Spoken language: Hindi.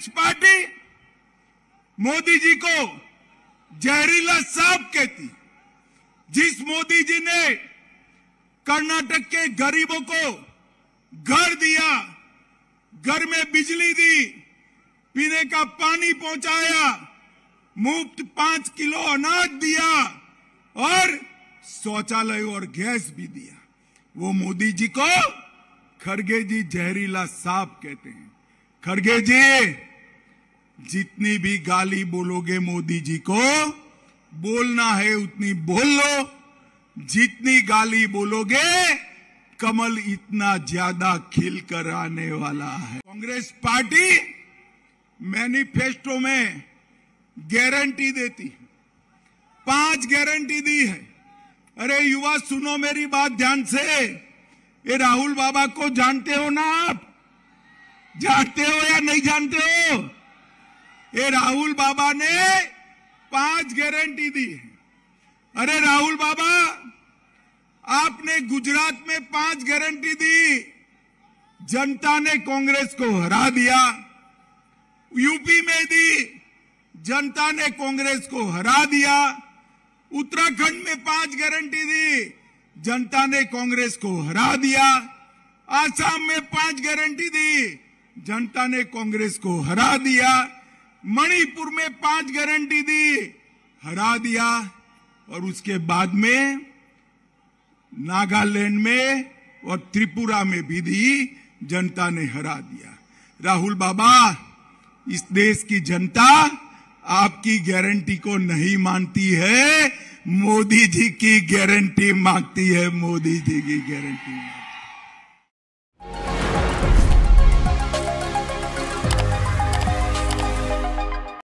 कम्युनिस्ट पार्टी मोदी जी को जहरीला सांप कहती, जिस मोदी जी ने कर्नाटक के गरीबों को घर दिया, घर में बिजली दी, पीने का पानी पहुंचाया, मुफ्त 5 किलो अनाज दिया और शौचालय और गैस भी दिया, वो मोदी जी को खरगे जी जहरीला सांप कहते हैं। खरगे जी, जितनी भी गाली बोलोगे मोदी जी को, बोलना है उतनी बोल लो, जितनी गाली बोलोगे कमल इतना ज्यादा खिलकर आने वाला है। कांग्रेस पार्टी मैनिफेस्टो में गारंटी देती है, 5 गारंटी दी है। अरे युवा, सुनो मेरी बात ध्यान से। ये राहुल बाबा को जानते हो ना आप? जानते हो या नहीं जानते हो? ये राहुल बाबा ने 5 गारंटी दी है। अरे राहुल बाबा, आपने गुजरात में 5 गारंटी दी, जनता ने कांग्रेस को हरा दिया। यूपी में दी, जनता ने कांग्रेस को हरा दिया। उत्तराखंड में 5 गारंटी दी, जनता ने कांग्रेस को हरा दिया। आसाम में 5 गारंटी दी, जनता ने कांग्रेस को हरा दिया। मणिपुर में 5 गारंटी दी, हरा दिया। और उसके बाद में नागालैंड में और त्रिपुरा में भी दी, जनता ने हरा दिया। राहुल बाबा, इस देश की जनता आपकी गारंटी को नहीं मानती है, मोदी जी की गारंटी मांगती है, मोदी जी की गारंटी।